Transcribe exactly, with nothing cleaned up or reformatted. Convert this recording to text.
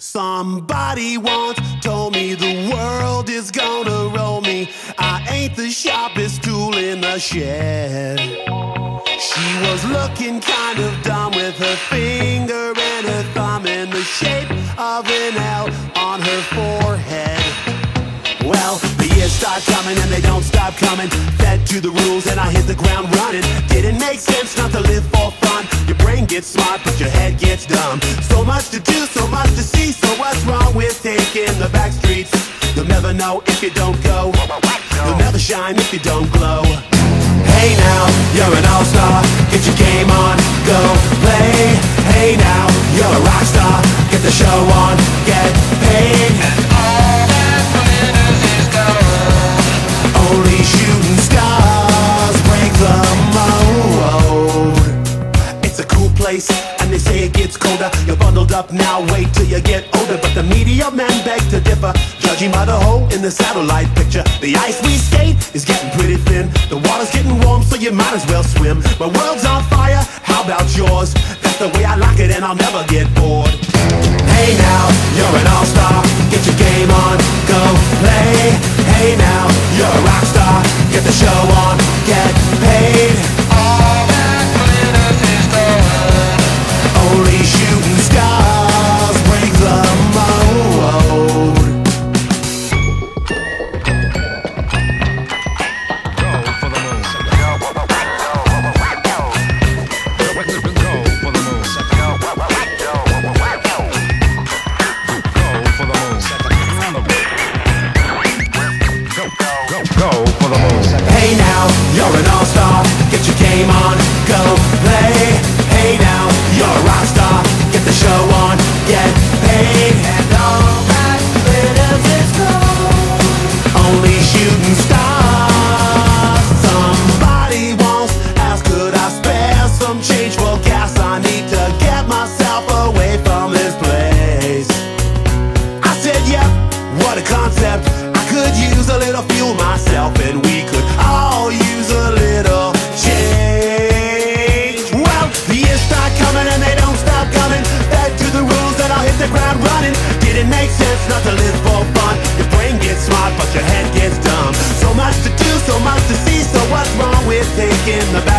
Somebody once told me the world is gonna roll me. I ain't the sharpest tool in the shed. She was looking kind of dumb with her finger and her thumb in the shape of an L on her forehead. Well, the years start coming and they don't stop coming. Fed to the rules and I hit the ground running. Didn't make sense not to live for fun. Your brain gets smart but your head gets dumb. So much to do, so much to see. So what's wrong with taking the back streets? You'll never know if you don't go. You'll never shine if you don't glow. Hey now, you're an all-star. Get your game on, go play. Hey now, you're a rock star. Get the show on, get paid. And all that glitters is gold. Only shooting stars break the mold. It's a cool place, and they say it gets colder. You're bundled up now, wait till you get older. But the media men beg to differ, judging by the hole in the satellite picture. The ice we skate is getting pretty thin. The water's getting warm, so you might as well swim. My world's on fire, how about yours? That's the way I like it, and I'll never get bored. Hey now, you're an all-star. Get your game on, go play. Hey now, you're a rock star. Get the show on, get paid. All that glitters is gold. Only shooting stars break the mold. Hey now, you're an all-star. Get your game on, go play. Hey now, you're a rock star. Get the show on, get paid. And all that glitters is gold. Only shooting stars. Somebody once asked, could I spare some change for gas? I need to get myself away from this place. I said, yep, what a concept. I could use a little fuel myself, and we could all use a little change. Well, the years start coming and they don't stop coming. Fed to the rules that I'll hit the ground running. Didn't make sense not to live for fun. Your brain gets smart but your head gets dumb. So much to do, so much to see. So what's wrong with taking the back?